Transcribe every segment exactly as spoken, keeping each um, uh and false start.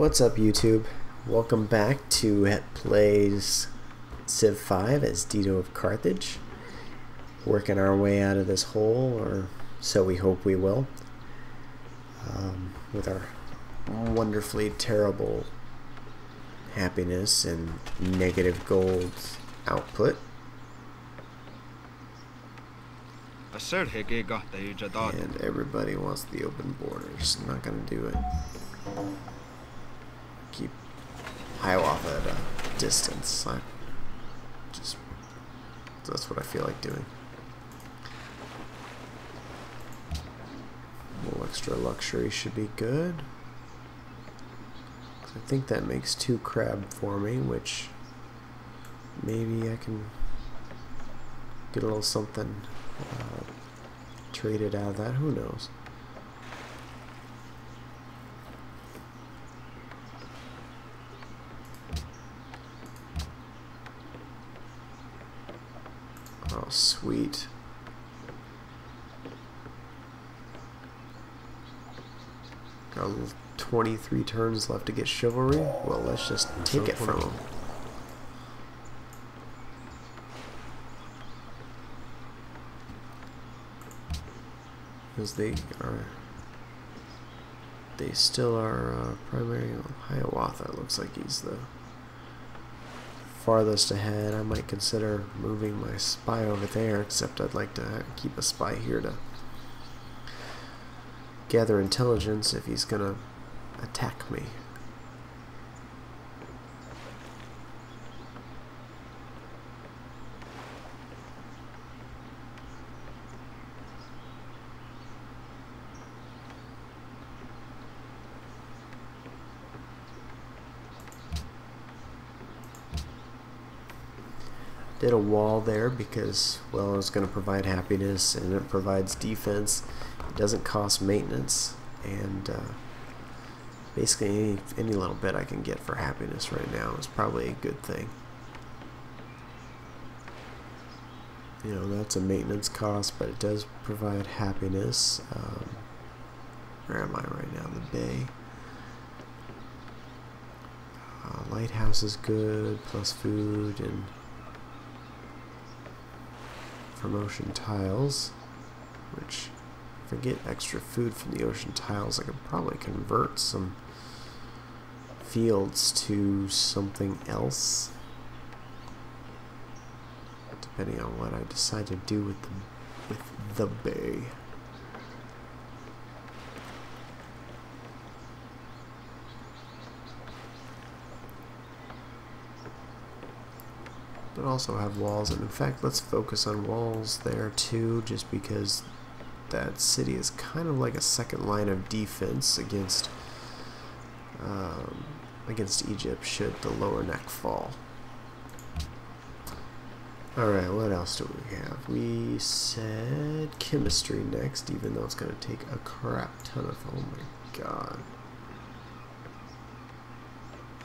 What's up, YouTube? Welcome back to Hep Plays Civ five as Dido of Carthage. Working our way out of this hole, or so we hope we will, um, with our wonderfully terrible happiness and negative gold output. And everybody wants the open borders. I'm not going to do it. Keep Hiawatha at a distance. I just that's what I feel like doing. A little extra luxury should be good. I think that makes two crab for me, which maybe I can get a little something uh, traded out of that. Who knows? Oh, sweet. Got a little twenty-three turns left to get chivalry. Well, let's just take it from him. Because they are... They still are uh, primary... Hiawatha looks like he's the... farthest ahead. I might consider moving my spy over there, except I'd like to keep a spy here to gather intelligence if he's gonna attack me. Did a wall there because, well, it's going to provide happiness and it provides defense. It doesn't cost maintenance, and uh, basically any, any little bit I can get for happiness right now is probably a good thing. You know, that's a maintenance cost, but it does provide happiness. Um, where am I right now? The bay. Uh, lighthouse is good, plus food and promotion tiles, which if I get extra food from the ocean tiles, I could probably convert some fields to something else, depending on what I decide to do with the, with the bay. But also have walls, and in fact let's focus on walls there too, just because that city is kind of like a second line of defense against um, against Egypt should the lower neck fall. Alright, what else do we have? We said chemistry next, even though it's going to take a crap ton of, oh my god.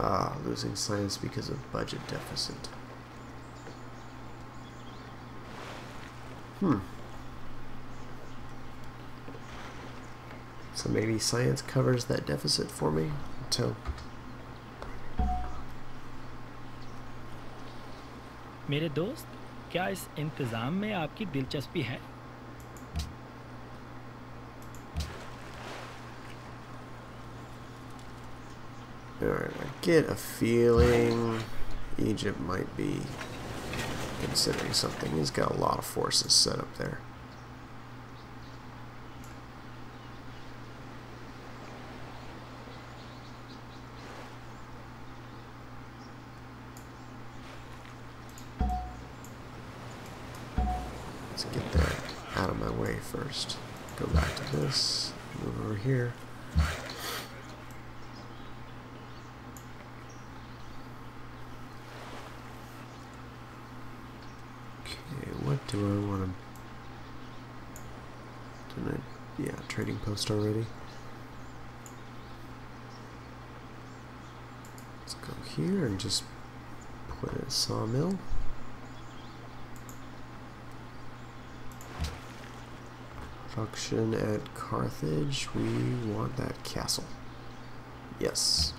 Ah, losing science because of budget deficit. Hmm. So maybe science covers that deficit for me until. मेरे दोस्त, क्या इस इंतजाम में आपकी दिलचस्पी है? All right, I get a feeling Egypt might be considering something. He's got a lot of forces set up there. Let's get that out of my way first. Go back to this. Move over here. Do I want to... Didn't I... Yeah, trading post already. Let's go here and just put a sawmill. Function at Carthage. We want that castle. Yes.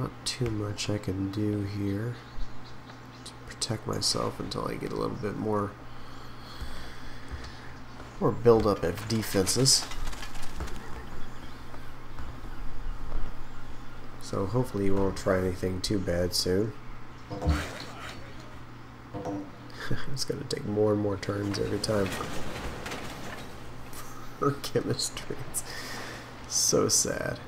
not too much I can do here to protect myself until I get a little bit more or build up of defenses. So hopefully you won't try anything too bad soon. It's gonna take more and more turns every time. Her chemistry. It's so sad.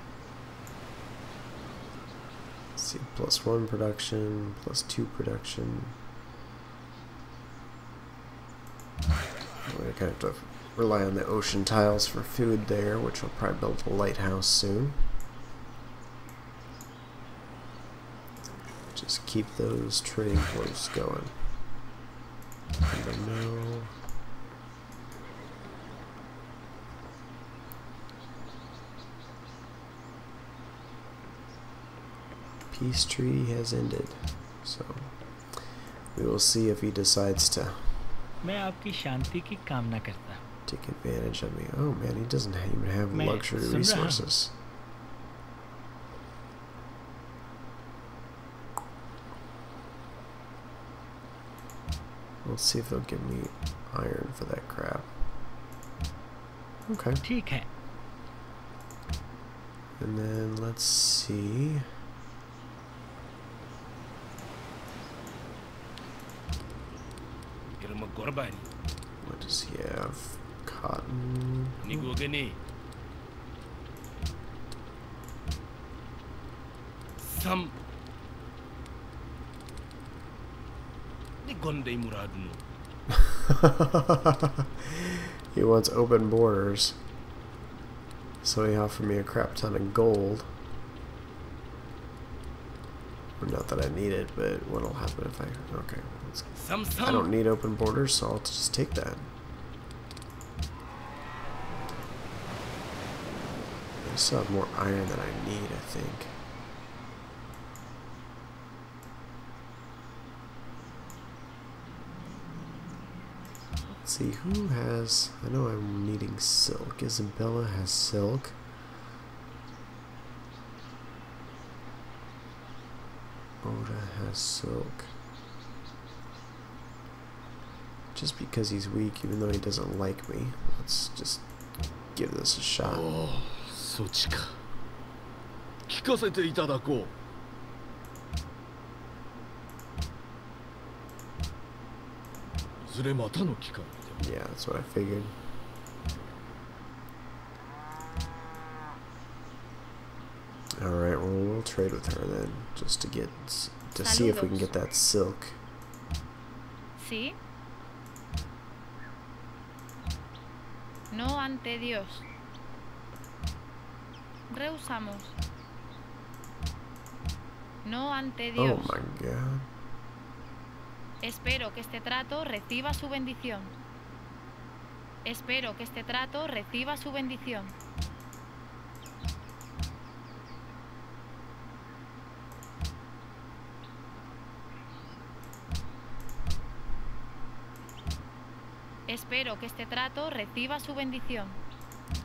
Let's see, plus one production, plus two production. We're gonna kind of have to rely on the ocean tiles for food there, which will probably build a lighthouse soon. Just keep those trading points going. I don't know. Peace treaty has ended, so we will see if he decides to take advantage of me. Oh man, he doesn't even have luxury resources. Let's see if they'll give me iron for that crap. Okay. And then let's see. What does he have? Cotton. Some. He wants open borders, so he offered me a crap ton of gold. Well, not that I need it, but what'll happen if I... Okay, let's, some, some. I don't need open borders, so I'll just take that. I still have more iron than I need, I think. See who has. I know I'm needing silk. Isabella has silk. Oda has silk. Just because he's weak, even though he doesn't like me, let's just give this a shot. Oh, so chika. Kikasete itadakou. Yeah, that's what I figured. Alright, well, we'll trade with her then, just to get to see if we can get that silk. Sí. No ante Dios. Rehusamos. No ante Dios. Oh my god. Espero que este trato reciba su bendición. Espero que este trato reciba su bendición. Espero que este trato reciba su bendición.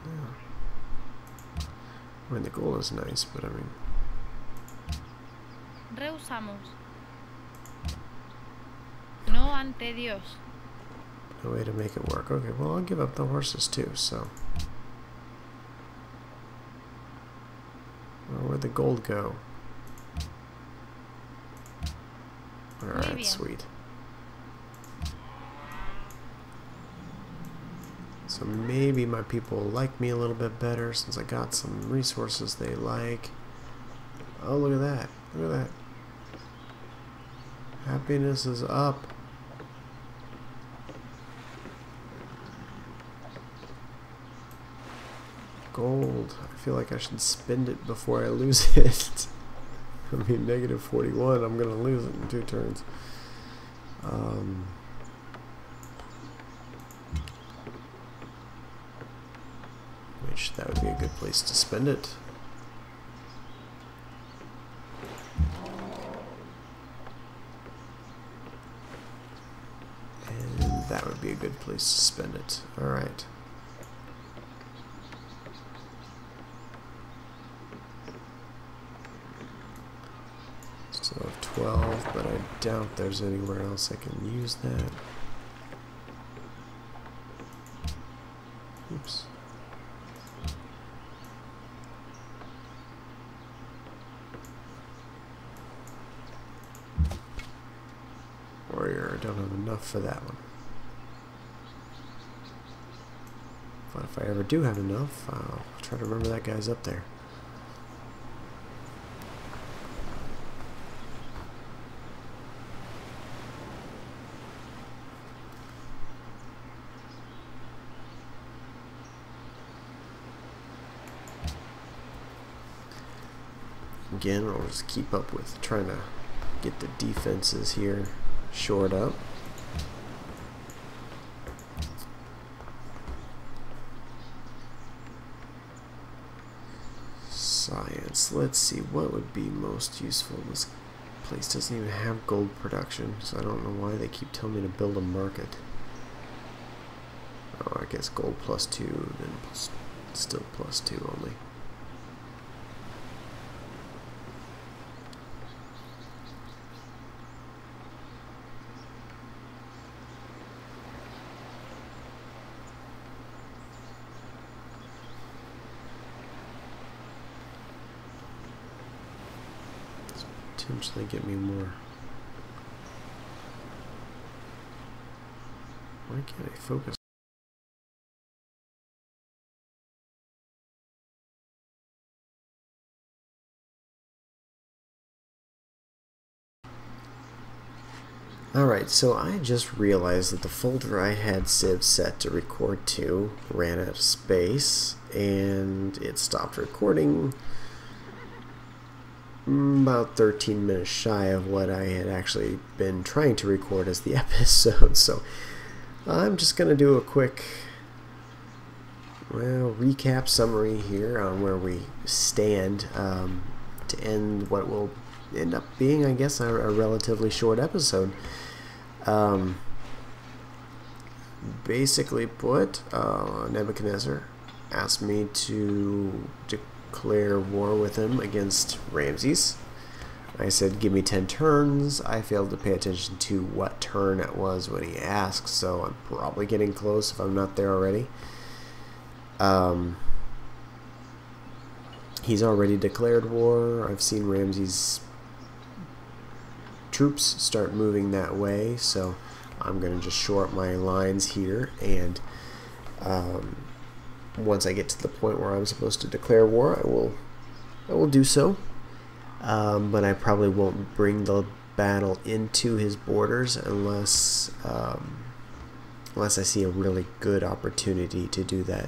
Yeah. I mean, the goal is nice, but I mean... Rehusamos. No ante Dios. No way to make it work. Okay, well, I'll give up the horses too, so. Well, where'd the gold go? Alright, sweet. So maybe my people like me a little bit better since I got some resources they like. Oh, look at that. Look at that. Happiness is up. Gold. I feel like I should spend it before I lose it. I mean, negative forty-one. I'm gonna lose it in two turns. Um, which that would be a good place to spend it. And that would be a good place to spend it. All right. of twelve, but I doubt there's anywhere else I can use that. Oops. Warrior, I don't have enough for that one. But if I ever do have enough, I'll try to remember that guy's up there. Again, I'll just keep up with trying to get the defenses here shored up. Science. Let's see what would be most useful. This place doesn't even have gold production, so I don't know why they keep telling me to build a market. Oh, I guess gold plus two, then plus, still plus two only. Potentially get me more. Why can't I focus? Alright, so I just realized that the folder I had Civ set to record to ran out of space and it stopped recording about thirteen minutes shy of what I had actually been trying to record as the episode, so I'm just going to do a quick well, recap summary here on where we stand um, to end what will end up being, I guess, a, a relatively short episode. Um, basically put, uh, Nebuchadnezzar asked me to declare war with him against Ramses. I said, give me ten turns. I failed to pay attention to what turn it was when he asked, so I'm probably getting close if I'm not there already. Um, he's already declared war. I've seen Ramses' troops start moving that way, so I'm going to just shore up my lines here, and um, once I get to the point where I'm supposed to declare war, I will I will do so, um, but I probably won't bring the battle into his borders unless um, unless I see a really good opportunity to do that.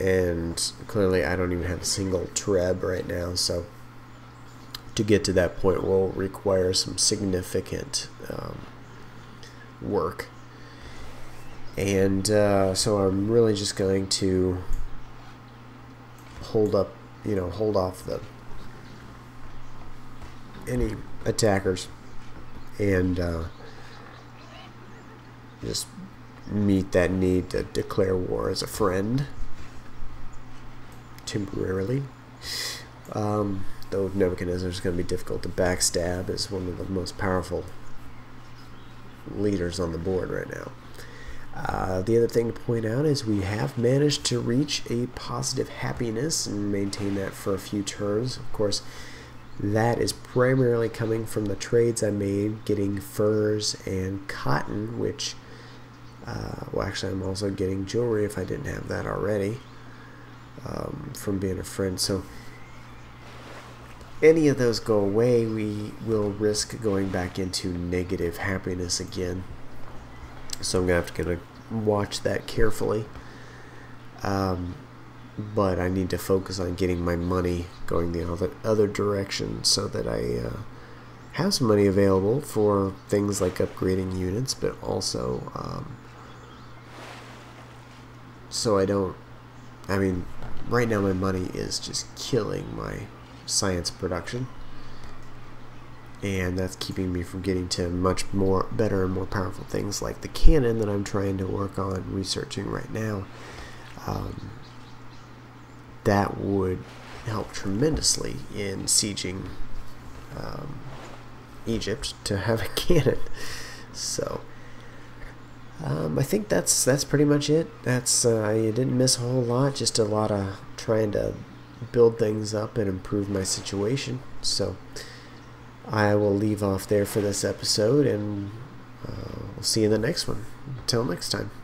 And clearly I don't even have a single treb right now, so to get to that point will require some significant um, work. And uh, so I'm really just going to hold up, you know, hold off the any attackers and uh, just meet that need to declare war as a friend temporarily. Um, though Nebuchadnezzar is going to be difficult to backstab as one of the most powerful leaders on the board right now. Uh, the other thing to point out is we have managed to reach a positive happiness and maintain that for a few turns. Of course, that is primarily coming from the trades I made, getting furs and cotton, which, uh, well, actually I'm also getting jewelry if I didn't have that already um, from being a friend. So any of those go away, we will risk going back into negative happiness again. So I'm going to have to watch that carefully. Um, but I need to focus on getting my money going the other, other direction so that I uh, have some money available for things like upgrading units, but also um, so I don't... I mean, right now my money is just killing my science production. And that's keeping me from getting to much more better and more powerful things like the cannon that I'm trying to work on researching right now. Um, that would helped tremendously in sieging um, Egypt to have a cannon. So um, I think that's that's pretty much it. That's uh, I didn't miss a whole lot, just a lot of trying to build things up and improve my situation. So I will leave off there for this episode, and uh, we'll see you in the next one. Until next time.